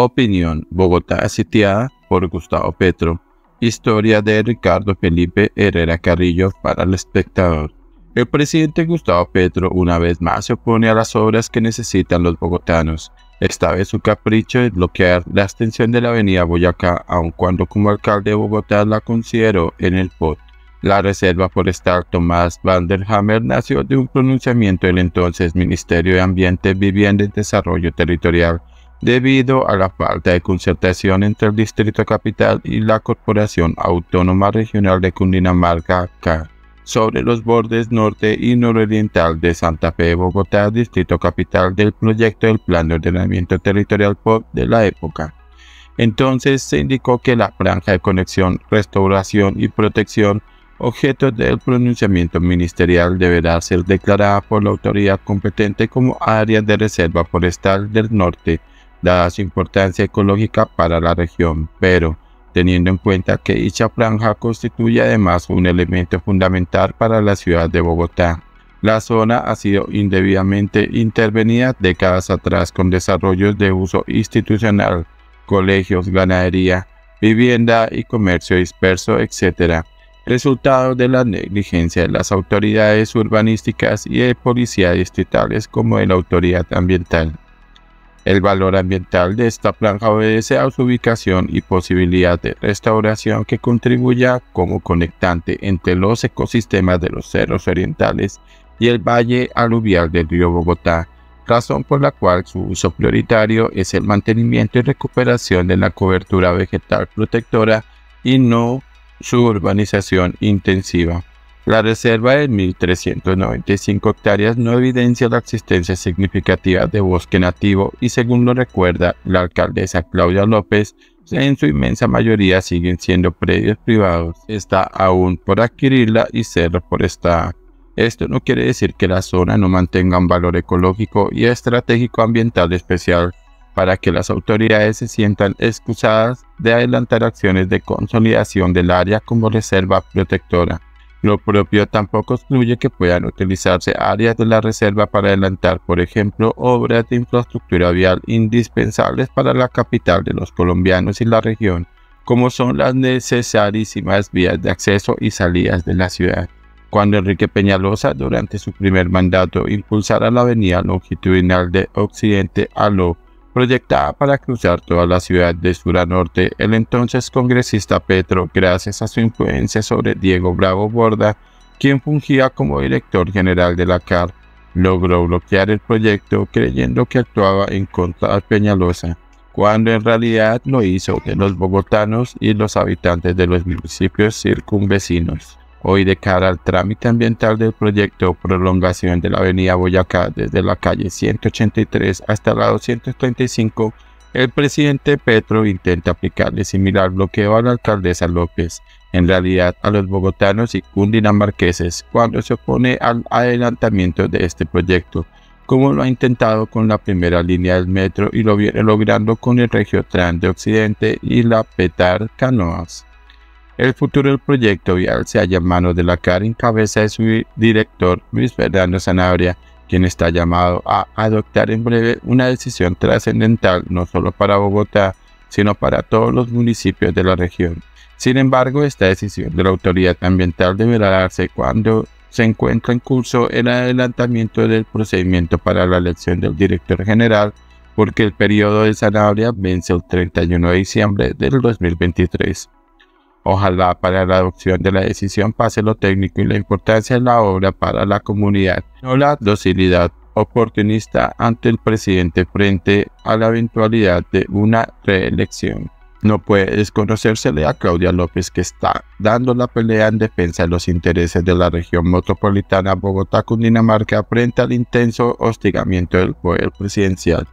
Opinión Bogotá sitiada por Gustavo Petro. Historia de Ricardo Felipe Herrera Carrillo para El Espectador. El presidente Gustavo Petro una vez más se opone a las obras que necesitan los bogotanos. Esta vez su capricho es bloquear la extensión de la avenida Boyacá, aun cuando como alcalde de Bogotá la consideró en el POT. La reserva forestal Tomás Van der Hammer nació de un pronunciamiento del entonces Ministerio de Ambiente, Vivienda y Desarrollo Territorial, debido a la falta de concertación entre el Distrito Capital y la Corporación Autónoma Regional de Cundinamarca, CAR, sobre los bordes norte y nororiental de Santa Fe, Bogotá, Distrito Capital, del proyecto del Plan de Ordenamiento Territorial POT de la época. Entonces se indicó que la franja de conexión, restauración y protección, objeto del pronunciamiento ministerial, deberá ser declarada por la autoridad competente como área de reserva forestal del norte, dada su importancia ecológica para la región, pero teniendo en cuenta que dicha franja constituye además un elemento fundamental para la ciudad de Bogotá. La zona ha sido indebidamente intervenida décadas atrás con desarrollos de uso institucional, colegios, ganadería, vivienda y comercio disperso, etc., resultado de la negligencia de las autoridades urbanísticas y de policía distritales como de la autoridad ambiental. El valor ambiental de esta franja obedece a su ubicación y posibilidad de restauración que contribuya como conectante entre los ecosistemas de los cerros orientales y el valle aluvial del río Bogotá, razón por la cual su uso prioritario es el mantenimiento y recuperación de la cobertura vegetal protectora y no su urbanización intensiva. La reserva de 1.395 hectáreas no evidencia la existencia significativa de bosque nativo y, según lo recuerda la alcaldesa Claudia López, en su inmensa mayoría siguen siendo predios privados. Está aún por adquirirla y ser reforestada. Esto no quiere decir que la zona no mantenga un valor ecológico y estratégico ambiental especial, para que las autoridades se sientan excusadas de adelantar acciones de consolidación del área como reserva protectora. Lo propio tampoco excluye que puedan utilizarse áreas de la reserva para adelantar, por ejemplo, obras de infraestructura vial indispensables para la capital de los colombianos y la región, como son las necesarísimas vías de acceso y salidas de la ciudad. Cuando Enrique Peñalosa, durante su primer mandato, impulsara la avenida longitudinal de Occidente a Lo, proyectada para cruzar toda la ciudad de sur a norte, el entonces congresista Petro, gracias a su influencia sobre Diego Bravo Borda, quien fungía como director general de la CAR, logró bloquear el proyecto creyendo que actuaba en contra de Peñalosa, cuando en realidad lo hizo de los bogotanos y los habitantes de los municipios circunvecinos. Hoy, de cara al trámite ambiental del proyecto prolongación de la avenida Boyacá desde la calle 183 hasta la 235, el presidente Petro intenta aplicarle similar bloqueo a la alcaldesa López, en realidad a los bogotanos y cundinamarqueses, cuando se opone al adelantamiento de este proyecto, como lo ha intentado con la primera línea del metro y lo viene logrando con el Regiotrán de Occidente y la Petar Canoas. El futuro del proyecto vial se halla en manos de la CAR en cabeza de su director Luis Fernando Sanabria, quien está llamado a adoptar en breve una decisión trascendental no solo para Bogotá, sino para todos los municipios de la región. Sin embargo, esta decisión de la autoridad ambiental deberá darse cuando se encuentra en curso el adelantamiento del procedimiento para la elección del director general, porque el periodo de Sanabria vence el 31 de diciembre del 2023. Ojalá para la adopción de la decisión pase lo técnico y la importancia de la obra para la comunidad, no la docilidad oportunista ante el presidente frente a la eventualidad de una reelección. No puede desconocérsele a Claudia López, que está dando la pelea en defensa de los intereses de la región metropolitana Bogotá-Cundinamarca frente al intenso hostigamiento del poder presidencial.